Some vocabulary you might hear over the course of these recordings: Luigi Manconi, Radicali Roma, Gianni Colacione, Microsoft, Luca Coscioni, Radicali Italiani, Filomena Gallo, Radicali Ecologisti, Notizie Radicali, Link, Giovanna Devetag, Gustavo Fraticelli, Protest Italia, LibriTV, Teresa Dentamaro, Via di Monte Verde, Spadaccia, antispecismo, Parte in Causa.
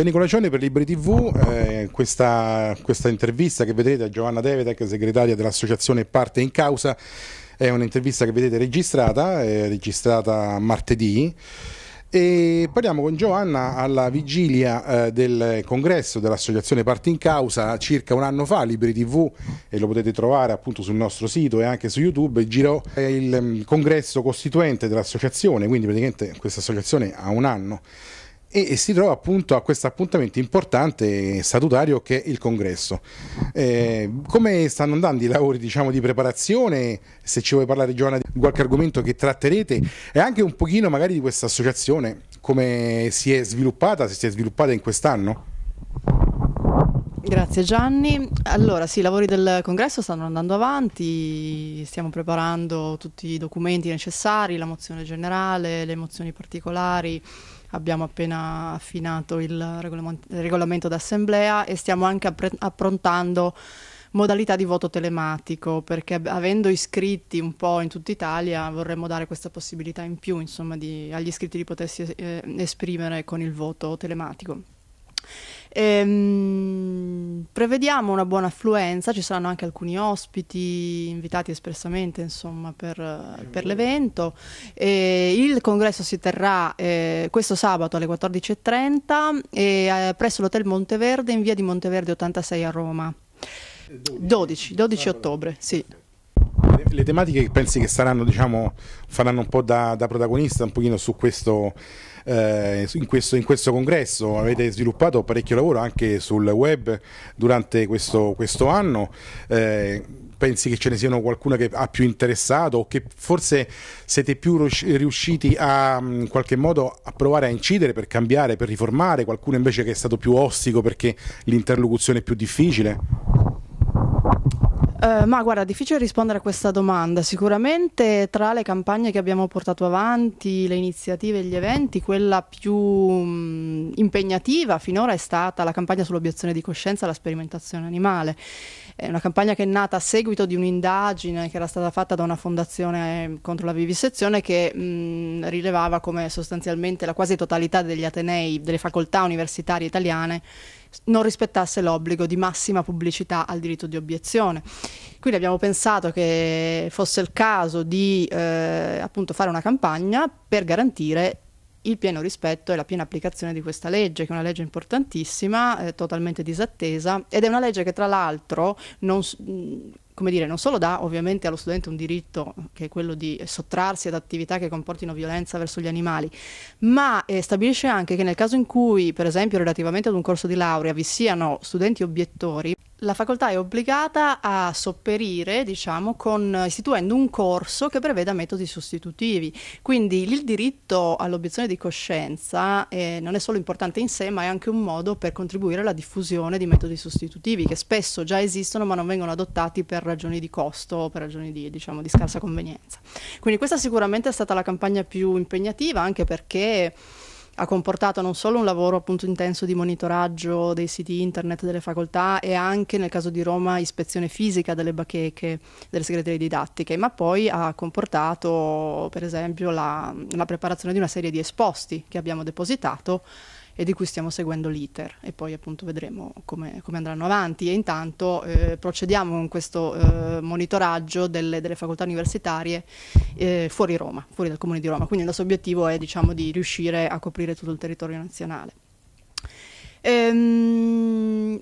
Gianni Colacione per LibriTV, questa intervista che vedrete a Giovanna Devetag, segretaria dell'associazione Parte in Causa, è un'intervista che vedete registrata, è registrata martedì. E parliamo con Giovanna alla vigilia del congresso dell'associazione Parte in Causa circa un anno fa. LibriTV, e lo potete trovare appunto sul nostro sito e anche su YouTube, girò il congresso costituente dell'associazione, quindi praticamente questa associazione ha un anno e si trova appunto a questo appuntamento importante e statutario che è il congresso. Come stanno andando i lavori, diciamo, di preparazione? Se ci vuoi parlare, Giovanna, di qualche argomento che tratterete e anche un pochino magari di questa associazione, come si è sviluppata, se si è sviluppata in quest'anno. Grazie Gianni. Allora sì, i lavori del congresso stanno andando avanti, stiamo preparando tutti i documenti necessari, la mozione generale, le mozioni particolari. Abbiamo appena affinato il regolamento d'assemblea e stiamo anche approntando modalità di voto telematico, perché avendo iscritti un po' in tutta Italia vorremmo dare questa possibilità in più, insomma, agli iscritti di potersi esprimere con il voto telematico. Prevediamo una buona affluenza, ci saranno anche alcuni ospiti invitati espressamente, insomma, per l'evento. Il congresso si terrà questo sabato alle 14:30 presso l'hotel Monte Verde in via di Monte Verde 86 a Roma, 12 ottobre, sì. Le tematiche che pensi che saranno, diciamo, faranno un po' da protagonista un pochino su questo, in questo congresso? Avete sviluppato parecchio lavoro anche sul web durante questo anno. Pensi che ce ne siano qualcuna che ha più interessato o che forse siete più riusciti a, in qualche modo, a provare a incidere per cambiare, per riformare, qualcuno invece che è stato più ostico perché l'interlocuzione è più difficile? Ma guarda, è difficile rispondere a questa domanda. Sicuramente tra le campagne che abbiamo portato avanti, le iniziative e gli eventi, quella più impegnativa finora è stata la campagna sull'obiezione di coscienza alla sperimentazione animale. È una campagna che è nata a seguito di un'indagine che era stata fatta da una fondazione contro la vivisezione che rilevava come sostanzialmente la quasi totalità degli atenei, delle facoltà universitarie italiane, non rispettasse l'obbligo di massima pubblicità al diritto di obiezione. Quindi abbiamo pensato che fosse il caso di appunto fare una campagna per garantire il pieno rispetto e la piena applicazione di questa legge, che è una legge importantissima, totalmente disattesa, ed è una legge che tra l'altro non solo dà ovviamente allo studente un diritto che è quello di sottrarsi ad attività che comportino violenza verso gli animali, ma stabilisce anche che nel caso in cui, per esempio relativamente ad un corso di laurea, vi siano studenti obiettori, la facoltà è obbligata a sopperire, diciamo, istituendo un corso che preveda metodi sostitutivi. Quindi il diritto all'obiezione di coscienza non è solo importante in sé, ma è anche un modo per contribuire alla diffusione di metodi sostitutivi che spesso già esistono ma non vengono adottati per ragioni di costo o per ragioni di, diciamo, di scarsa convenienza. Quindi questa sicuramente è stata la campagna più impegnativa, anche perché ha comportato non solo un lavoro appunto intenso di monitoraggio dei siti internet delle facoltà e anche, nel caso di Roma, ispezione fisica delle bacheche delle segreterie didattiche, ma poi ha comportato per esempio la preparazione di una serie di esposti che abbiamo depositato e di cui stiamo seguendo l'iter, e poi appunto vedremo come andranno avanti. E intanto procediamo con questo monitoraggio delle facoltà universitarie fuori Roma, fuori dal comune di Roma, quindi il nostro obiettivo è, diciamo, di riuscire a coprire tutto il territorio nazionale.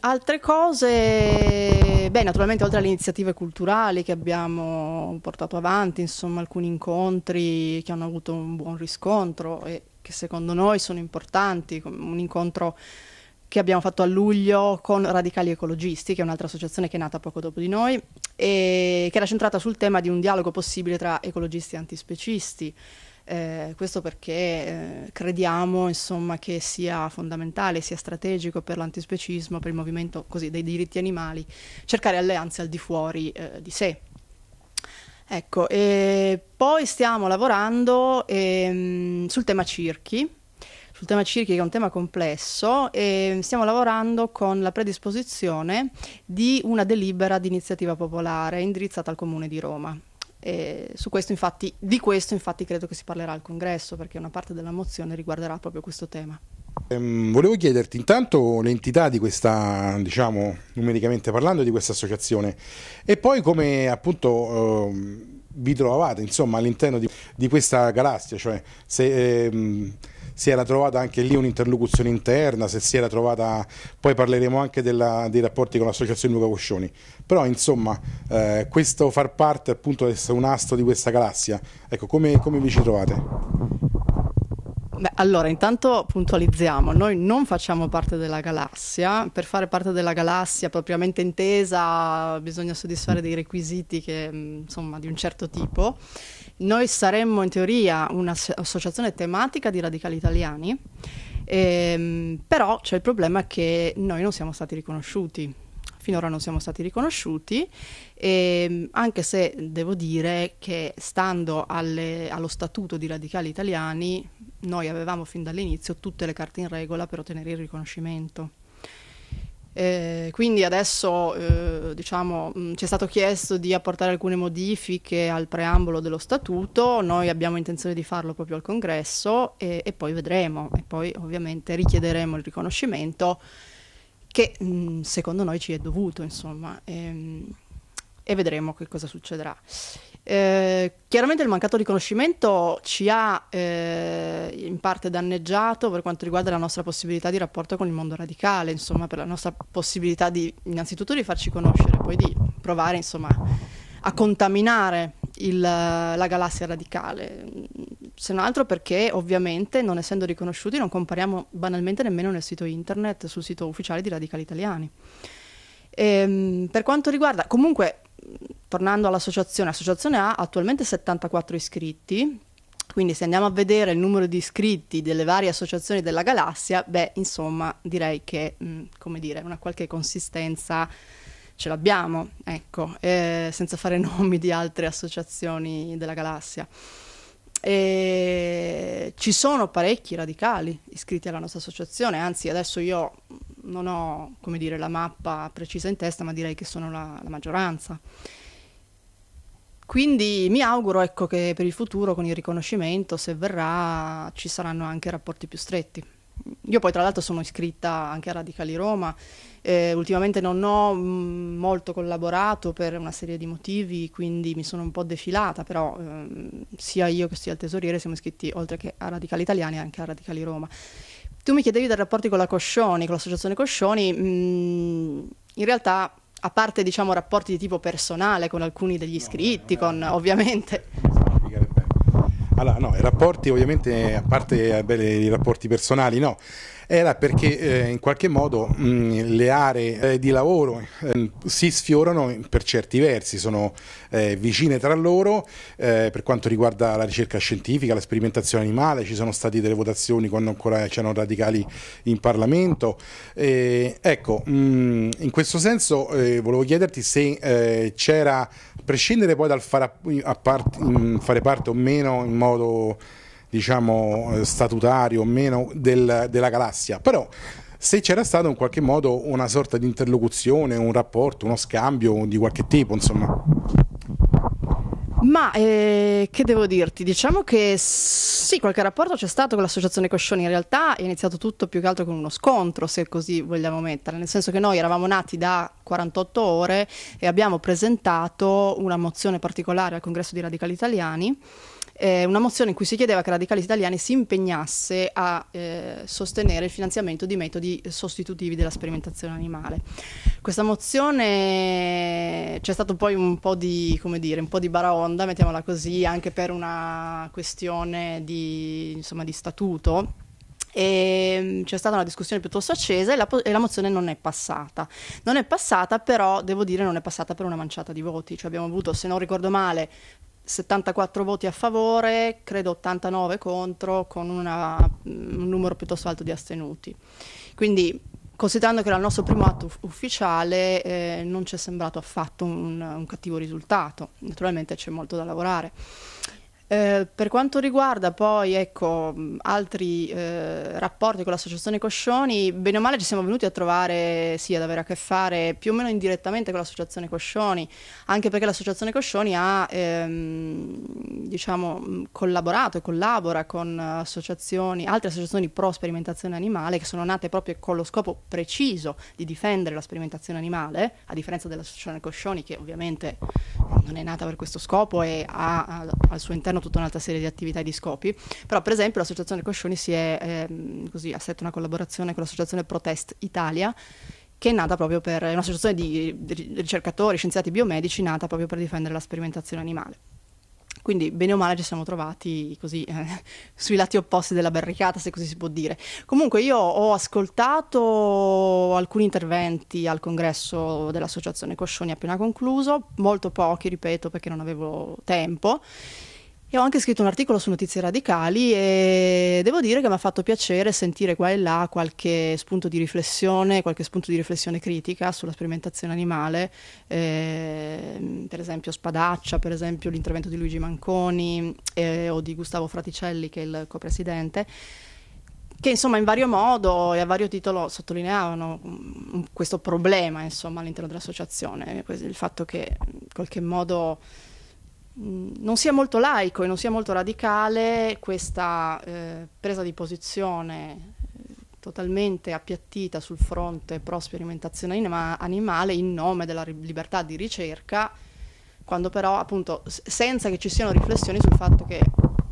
Altre cose, beh, naturalmente oltre alle iniziative culturali che abbiamo portato avanti, insomma alcuni incontri che hanno avuto un buon riscontro e che secondo noi sono importanti, come un incontro che abbiamo fatto a luglio con Radicali Ecologisti, che è un'altra associazione che è nata poco dopo di noi e che era centrata sul tema di un dialogo possibile tra ecologisti e antispecisti. Questo perché crediamo, insomma, che sia fondamentale, sia strategico per l'antispecismo, per il movimento così dei diritti animali, cercare alleanze al di fuori di sé. Ecco, e poi stiamo lavorando sul tema circhi, che è un tema complesso, e stiamo lavorando con la predisposizione di una delibera di iniziativa popolare indirizzata al Comune di Roma. E di questo infatti credo che si parlerà al congresso, perché una parte della mozione riguarderà proprio questo tema. Volevo chiederti intanto l'entità di questa, diciamo, numericamente parlando, di questa associazione, e poi come appunto vi trovavate insomma all'interno di questa galassia, cioè se si era trovata anche lì un'interlocuzione interna, se si era trovata, poi parleremo anche dei rapporti con l'associazione Luca Coscioni, però insomma questo far parte appunto di un asto di questa galassia, ecco, come vi ci trovate? Beh, allora intanto puntualizziamo, noi non facciamo parte della galassia. Per fare parte della galassia propriamente intesa bisogna soddisfare dei requisiti che, insomma, di un certo tipo. Noi saremmo in teoria un'associazione tematica di Radicali Italiani, però c'è il problema che noi non siamo stati riconosciuti. Finora non siamo stati riconosciuti, anche se devo dire che stando allo statuto di Radicali Italiani noi avevamo fin dall'inizio tutte le carte in regola per ottenere il riconoscimento. Quindi adesso diciamo, ci è stato chiesto di apportare alcune modifiche al preambolo dello statuto, noi abbiamo intenzione di farlo proprio al congresso e poi vedremo, e poi ovviamente richiederemo il riconoscimento che secondo noi ci è dovuto, insomma, e vedremo che cosa succederà. Chiaramente il mancato riconoscimento ci ha in parte danneggiato per quanto riguarda la nostra possibilità di rapporto con il mondo radicale, insomma, per la nostra possibilità di innanzitutto di farci conoscere, poi di provare, insomma, a contaminare la galassia radicale, se non altro perché ovviamente non essendo riconosciuti non compariamo banalmente nemmeno nel sito internet, sul sito ufficiale di Radicali Italiani. Per quanto riguarda, comunque, tornando all'associazione, l'associazione ha attualmente 74 iscritti, quindi se andiamo a vedere il numero di iscritti delle varie associazioni della galassia, beh, insomma, direi che, come dire, una qualche consistenza ce l'abbiamo, ecco, senza fare nomi di altre associazioni della galassia. Ci sono parecchi radicali iscritti alla nostra associazione, anzi adesso io non ho, come dire, la mappa precisa in testa, ma direi che sono la maggioranza. Quindi mi auguro, ecco, che per il futuro con il riconoscimento, se verrà, ci saranno anche rapporti più stretti. Io poi tra l'altro sono iscritta anche a Radicali Roma, ultimamente non ho molto collaborato per una serie di motivi, quindi mi sono un po' defilata, però sia io che sia il tesoriere siamo iscritti oltre che a Radicali Italiani anche a Radicali Roma. Tu mi chiedevi dei rapporti con la Coscioni, con l'associazione Coscioni, in realtà a parte, diciamo, rapporti di tipo personale con alcuni degli iscritti, con ovviamente... Allora, no, i rapporti ovviamente, a parte i rapporti personali, no, era perché in qualche modo le aree di lavoro si sfiorano per certi versi, sono vicine tra loro per quanto riguarda la ricerca scientifica, la sperimentazione animale, ci sono state delle votazioni quando ancora c'erano radicali in Parlamento. Ecco, in questo senso volevo chiederti se c'era, a prescindere poi dal fare parte o meno in modo, diciamo, statutario o meno della galassia, però se c'era stato in qualche modo una sorta di interlocuzione, un rapporto, uno scambio di qualche tipo, insomma. Ma che devo dirti? Diciamo che sì, qualche rapporto c'è stato con l'associazione Coscioni, in realtà è iniziato tutto più che altro con uno scontro, se così vogliamo mettere, nel senso che noi eravamo nati da 48 ore e abbiamo presentato una mozione particolare al congresso di Radicali Italiani, una mozione in cui si chiedeva che Radicali Italiani si impegnasse a sostenere il finanziamento di metodi sostitutivi della sperimentazione animale. Questa mozione, c'è stato poi un po' di, come dire, un po' di baraonda, mettiamola così, anche per una questione di, insomma, di statuto. C'è stata una discussione piuttosto accesa e la mozione non è passata. Non è passata, però devo dire non è passata per una manciata di voti, cioè abbiamo avuto, se non ricordo male, 74 voti a favore, credo 89 contro, con un numero piuttosto alto di astenuti. Quindi, considerando che era il nostro primo atto ufficiale, non ci è sembrato affatto un cattivo risultato. Naturalmente c'è molto da lavorare. Per quanto riguarda poi ecco, altri rapporti con l'associazione Coscioni, bene o male ci siamo venuti a trovare, sì, ad avere a che fare più o meno indirettamente con l'associazione Coscioni, anche perché l'associazione Coscioni ha diciamo, collaborato e collabora con associazioni, altre associazioni pro sperimentazione animale che sono nate proprio con lo scopo preciso di difendere la sperimentazione animale, a differenza dell'associazione Coscioni che ovviamente non è nata per questo scopo e ha al suo interno tutta un'altra serie di attività e di scopi, però per esempio l'associazione Coscioni si è così ha stretto una collaborazione con l'associazione Protest Italia, che è nata proprio per, è un'associazione di ricercatori, scienziati biomedici nata proprio per difendere la sperimentazione animale. Quindi bene o male ci siamo trovati così sui lati opposti della barricata, se così si può dire. Comunque io ho ascoltato alcuni interventi al congresso dell'associazione Coscioni appena concluso, molto pochi, ripeto, perché non avevo tempo, e ho anche scritto un articolo su Notizie Radicali e devo dire che mi ha fatto piacere sentire qua e là qualche spunto di riflessione, critica sulla sperimentazione animale, per esempio Spadaccia, per esempio l'intervento di Luigi Manconi o di Gustavo Fraticelli, che è il co-presidente, che insomma in vario modo e a vario titolo sottolineavano questo problema insomma all'interno dell'associazione, il fatto che in qualche modo non sia molto laico e non sia molto radicale questa presa di posizione totalmente appiattita sul fronte pro sperimentazione animale in nome della libertà di ricerca, quando però appunto senza che ci siano riflessioni sul fatto che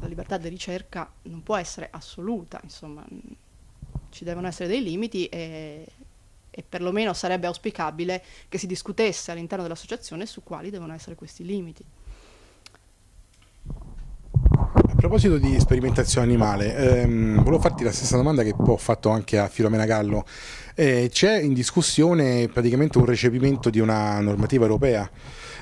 la libertà di ricerca non può essere assoluta, insomma ci devono essere dei limiti e perlomeno sarebbe auspicabile che si discutesse all'interno dell'associazione su quali devono essere questi limiti. A proposito di sperimentazione animale, volevo farti la stessa domanda che ho fatto anche a Filomena Gallo. C'è in discussione praticamente un recepimento di una normativa europea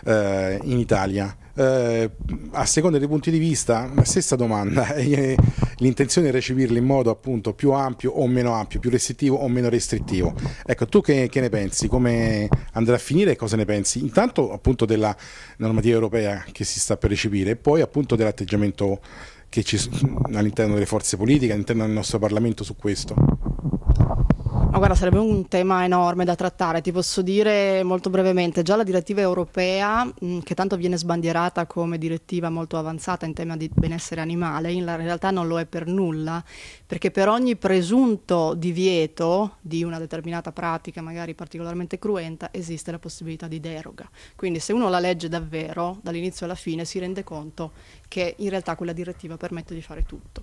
in Italia. A seconda dei punti di vista, la stessa domanda, l'intenzione è recepirla in modo appunto più ampio o meno ampio, più restrittivo o meno restrittivo. Ecco, tu che ne pensi? Come andrà a finire e cosa ne pensi? Intanto appunto della normativa europea che si sta per recepire e poi appunto dell'atteggiamento che ci all'interno delle forze politiche, all'interno del nostro Parlamento su questo. Ma guarda, sarebbe un tema enorme da trattare, ti posso dire molto brevemente, già la direttiva europea, che tanto viene sbandierata come direttiva molto avanzata in tema di benessere animale, in realtà non lo è per nulla, perché per ogni presunto divieto di una determinata pratica, magari particolarmente cruenta, esiste la possibilità di deroga. Quindi se uno la legge davvero, dall'inizio alla fine, si rende conto che in realtà quella direttiva permette di fare tutto.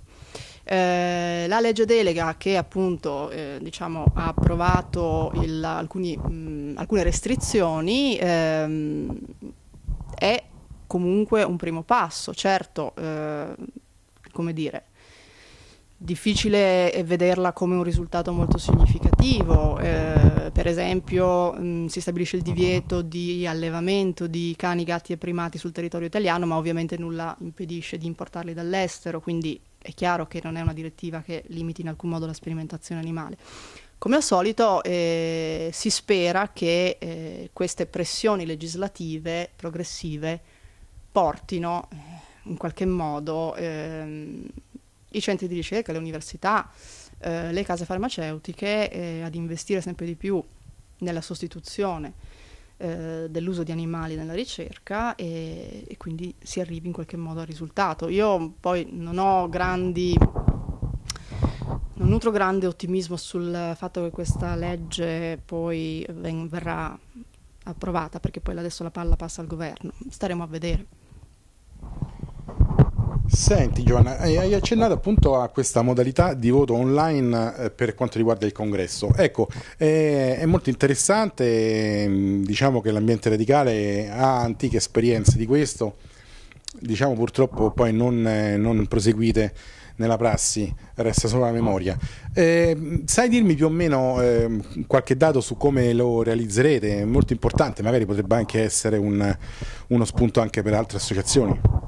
La legge delega che appunto diciamo, ha approvato alcune restrizioni è comunque un primo passo, certo, come dire, difficile vederla come un risultato molto significativo, per esempio si stabilisce il divieto di allevamento di cani, gatti e primati sul territorio italiano, ma ovviamente nulla impedisce di importarli dall'estero, quindi è chiaro che non è una direttiva che limiti in alcun modo la sperimentazione animale. Come al solito si spera che queste pressioni legislative progressive portino in qualche modo i centri di ricerca, le università, le case farmaceutiche ad investire sempre di più nella sostituzione dell'uso di animali nella ricerca e quindi si arrivi in qualche modo al risultato. Io poi non nutro grande ottimismo sul fatto che questa legge poi verrà approvata, perché poi adesso la palla passa al governo, staremo a vedere. Senti Giovanna, hai accennato appunto a questa modalità di voto online per quanto riguarda il congresso. Ecco, è molto interessante, diciamo che l'ambiente radicale ha antiche esperienze di questo, diciamo purtroppo poi non proseguite nella prassi, resta solo la memoria. Sai dirmi più o meno qualche dato su come lo realizzerete? È molto importante, magari potrebbe anche essere uno spunto anche per altre associazioni.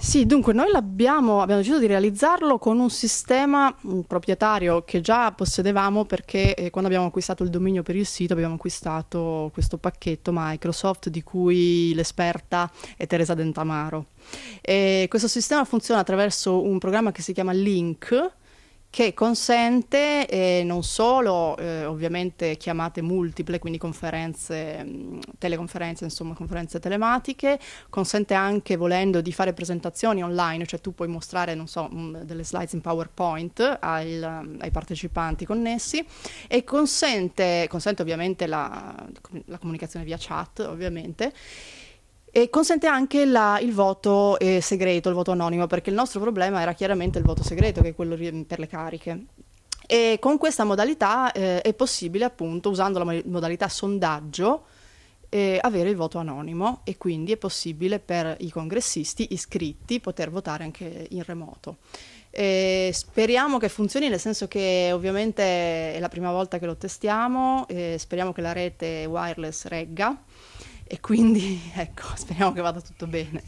Sì, dunque noi abbiamo deciso di realizzarlo con un sistema proprietario che già possedevamo, perché quando abbiamo acquistato il dominio per il sito abbiamo acquistato questo pacchetto Microsoft di cui l'esperta è Teresa Dentamaro. E questo sistema funziona attraverso un programma che si chiama Link, che consente non solo ovviamente chiamate multiple, quindi conferenze, teleconferenze, insomma conferenze telematiche, consente anche volendo di fare presentazioni online, cioè tu puoi mostrare, non so, delle slides in PowerPoint ai partecipanti connessi, e consente ovviamente la comunicazione via chat, ovviamente. E consente anche il voto segreto, il voto anonimo, perché il nostro problema era chiaramente il voto segreto, che è quello per le cariche. E con questa modalità è possibile, appunto, usando la modalità sondaggio, avere il voto anonimo, e quindi è possibile per i congressisti iscritti poter votare anche in remoto. Speriamo che funzioni, nel senso che ovviamente è la prima volta che lo testiamo, speriamo che la rete wireless regga. E quindi, ecco, speriamo che vada tutto bene.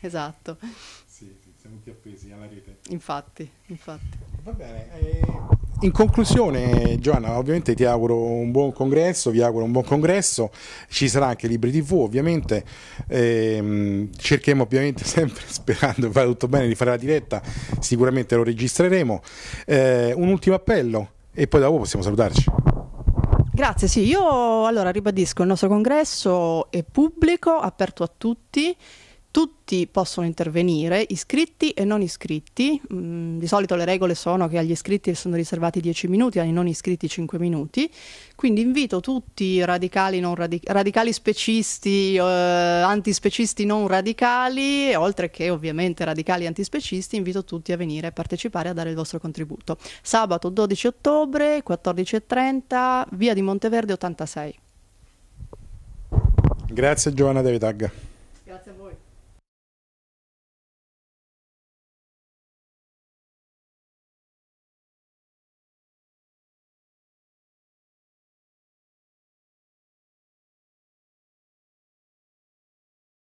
Esatto. Sì, siamo tutti appesi alla rete. Infatti, infatti. Va bene. In conclusione, Giovanna, ovviamente ti auguro un buon congresso, vi auguro un buon congresso. Ci sarà anche LibriTV, ovviamente. Cercheremo, ovviamente, sempre sperando che vada tutto bene, di fare la diretta. Sicuramente lo registreremo. Un ultimo appello e poi dopo possiamo salutarci. Grazie, sì, io allora ribadisco, il nostro congresso è pubblico, aperto a tutti, tutti possono intervenire, iscritti e non iscritti. Di solito le regole sono che agli iscritti sono riservati 10 minuti, ai non iscritti 5 minuti, quindi invito tutti, radicali, non radicali specisti, antispecisti non radicali, oltre che ovviamente radicali antispecisti, invito tutti a venire a partecipare, a dare il vostro contributo. Sabato 12 ottobre, 14:30, via di Monte Verde 86. Grazie Giovanna Devetag.